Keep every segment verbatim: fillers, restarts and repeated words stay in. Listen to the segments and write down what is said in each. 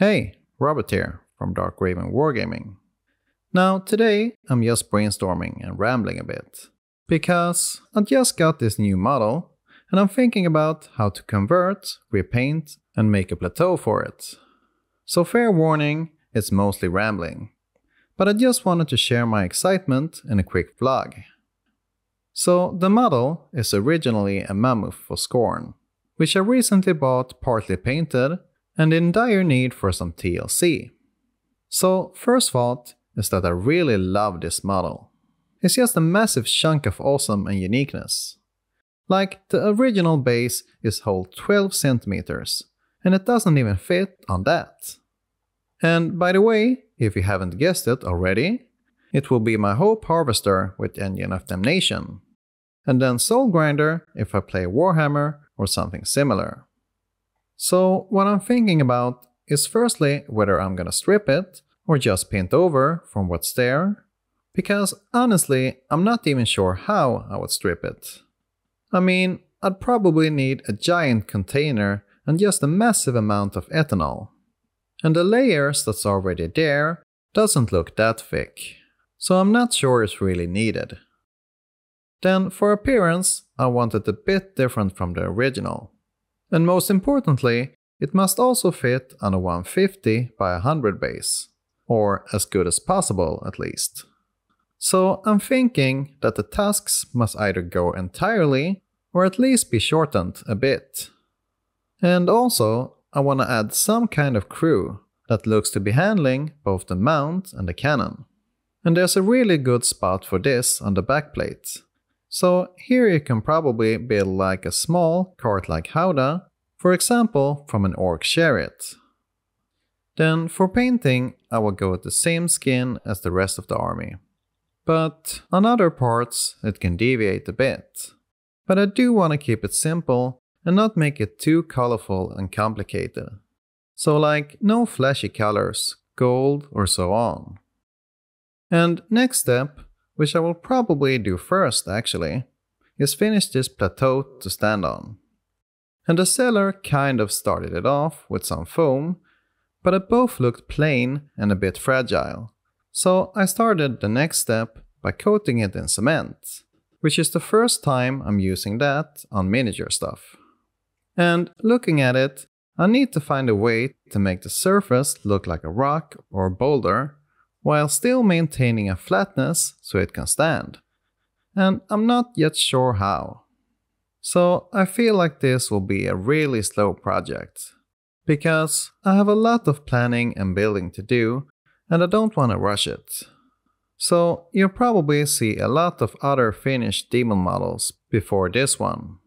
Hey, Robert here from Dark Raven Wargaming. Now today I'm just brainstorming and rambling a bit, because I just got this new model and I'm thinking about how to convert, repaint and make a plateau for it. So fair warning, it's mostly rambling, but I just wanted to share my excitement in a quick vlog. So the model is originally a mammoth for Scorn, which I recently bought partly painted and in dire need for some T L C. So first thought is that I really love this model. It's just a massive chunk of awesome and uniqueness. Like, the original base is whole twelve centimeters, and it doesn't even fit on that. And by the way, if you haven't guessed it already, it will be my Hope Harvester with Engine of Damnation, and then Soul Grinder if I play Warhammer or something similar. So what I'm thinking about is firstly whether I'm gonna strip it or just paint over from what's there, because honestly I'm not even sure how I would strip it. I mean, I'd probably need a giant container and just a massive amount of ethanol, and the layers that's already there doesn't look that thick. So I'm not sure it's really needed. Then for appearance, I want it a bit different from the original. And most importantly, it must also fit on a one fifty by one hundred base, or as good as possible at least. So I'm thinking that the tusks must either go entirely, or at least be shortened a bit. And also, I want to add some kind of crew that looks to be handling both the mount and the cannon. And there's a really good spot for this on the backplate. So here you can probably build like a small cart-like howdah, for example from an orc chariot. Then for painting I will go with the same skin as the rest of the army. But on other parts it can deviate a bit. But I do want to keep it simple and not make it too colorful and complicated. So like no flashy colors, gold or so on. And next step, which I will probably do first actually, is finish this plateau to stand on. And the seller kind of started it off with some foam, but it both looked plain and a bit fragile. So I started the next step by coating it in cement, which is the first time I'm using that on miniature stuff. And looking at it, I need to find a way to make the surface look like a rock or a boulder, while still maintaining a flatness so it can stand. And I'm not yet sure how. So I feel like this will be a really slow project, because I have a lot of planning and building to do, and I don't want to rush it. So you'll probably see a lot of other finished demon models before this one.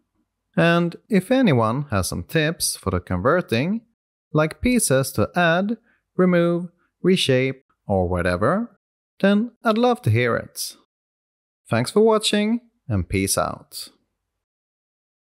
And if anyone has some tips for the converting, like pieces to add, remove, reshape, or whatever, then I'd love to hear it. Thanks for watching, and peace out.